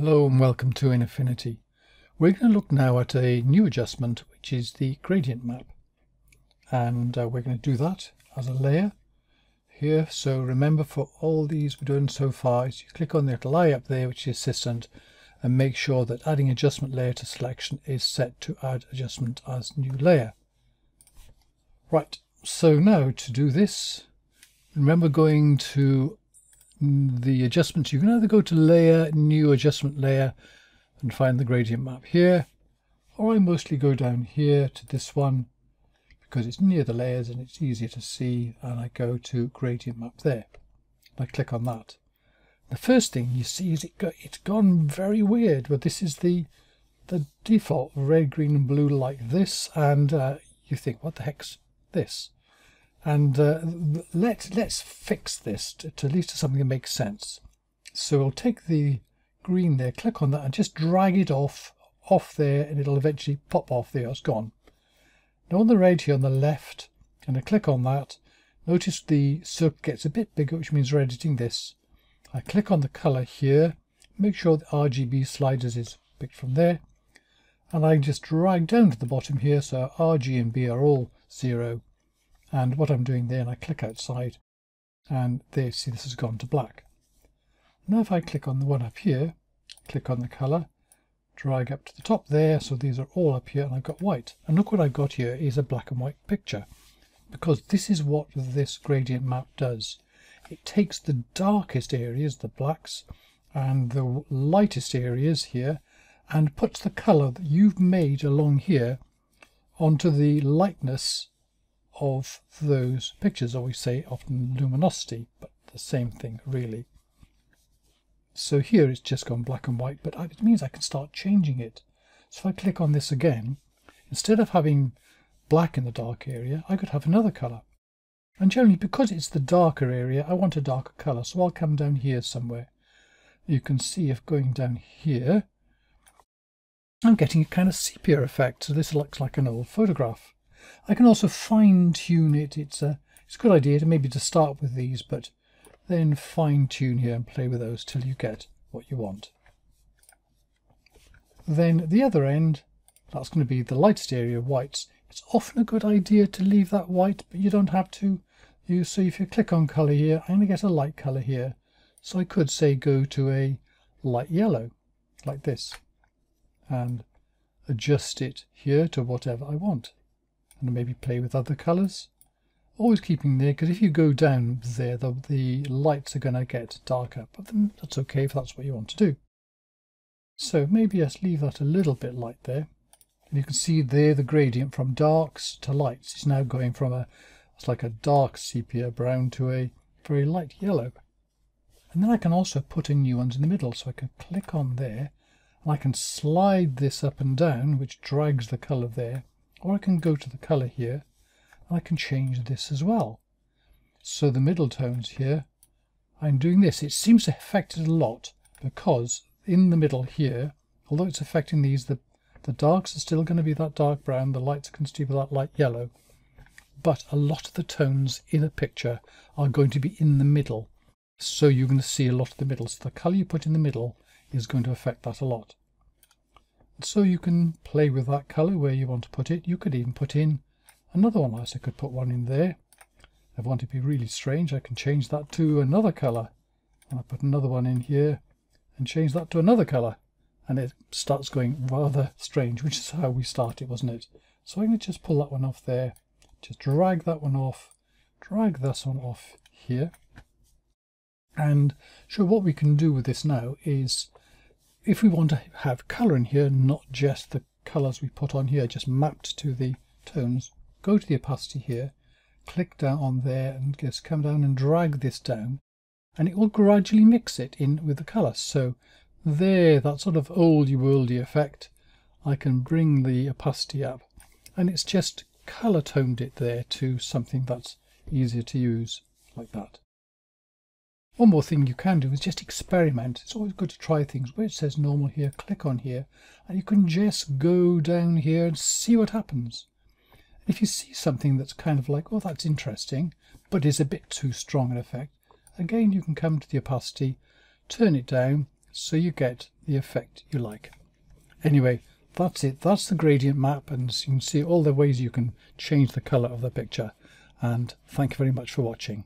Hello and welcome to InAffinity. We're going to look now at a new adjustment, which is the gradient map. And we're going to do that as a layer here. So remember, for all these we're doing so far, is you click on the little eye up there, which is assistant, and make sure that adding adjustment layer to selection is set to add adjustment as new layer. Right, so now to do this, remember going to the adjustments, you can either go to layer, new adjustment layer, and find the gradient map here, or I mostly go down here to this one because it's near the layers and it's easier to see, and I go to gradient map there and I click on that. The first thing you see is it's gone very weird, but this is the default red, green and blue like this, and you think, what the heck's this? And let's fix this to at least to something that makes sense. So we'll take the green there, click on that and just drag it off there, and it'll eventually pop off there, it's gone. Now on the red here on the left, and I click on that, notice the circle gets a bit bigger, which means we're editing this. I click on the colour here, make sure the RGB sliders is picked from there, and I just drag down to the bottom here, so RG and B are all 0. And what I'm doing there, and I click outside, and there, see, this has gone to black. Now if I click on the one up here, click on the colour, drag up to the top there, so these are all up here, and I've got white. And look what I've got here is a black and white picture, because this is what this gradient map does. It takes the darkest areas, the blacks, and the lightest areas here, and puts the colour that you've made along here onto the lightness of those pictures, or we say often luminosity, but the same thing really. So here it's just gone black and white, but it means I can start changing it. So if I click on this again, instead of having black in the dark area, I could have another colour. And generally, because it's the darker area, I want a darker colour, so I'll come down here somewhere. You can see if going down here, I'm getting a kind of sepia effect, so this looks like an old photograph. I can also fine-tune it. It's a good idea to maybe to start with these, but then fine-tune here and play with those till you get what you want. Then at the other end, that's going to be the lightest area, whites. It's often a good idea to leave that white, but you don't have to. So if you click on colour here, I'm going to get a light colour here. So I could say go to a light yellow, like this, and adjust it here to whatever I want. And maybe play with other colours, always keeping there, because if you go down there the lights are going to get darker, but then that's okay if that's what you want to do. So maybe just leave that a little bit light there, and you can see there the gradient from darks to lights is now going from it's like a dark sepia brown to a very light yellow. And then I can also put in new ones in the middle, so I can click on there and I can slide this up and down, which drags the colour there. Or I can go to the colour here and I can change this as well. So the middle tones here, I'm doing this. It seems to affect it a lot, because in the middle here, although it's affecting these, the darks are still going to be that dark brown, the lights are going to be that light yellow. But a lot of the tones in a picture are going to be in the middle. So you're going to see a lot of the middle. So the colour you put in the middle is going to affect that a lot. So you can play with that colour where you want to put it. You could even put in another one. I could put one in there. If I want it to be really strange, I can change that to another colour. And I put another one in here and change that to another colour. And it starts going rather strange, which is how we started, wasn't it? So I'm going to just pull that one off there. Just drag that one off. Drag this one off here. And so what we can do with this now is, if we want to have colour in here, not just the colours we put on here, just mapped to the tones, go to the opacity here, click down on there and just come down and drag this down, and it will gradually mix it in with the colour. So there, that sort of oldie-worldy effect, I can bring the opacity up, and it's just colour toned it there to something that's easier to use, like that. One more thing you can do is just experiment. It's always good to try things. Where it says normal here, click on here, and you can just go down here and see what happens. And if you see something that's kind of like, oh, that's interesting, but is a bit too strong an effect, again, you can come to the opacity, turn it down, so you get the effect you like. Anyway, that's it. That's the gradient map, and you can see all the ways you can change the color of the picture. And thank you very much for watching.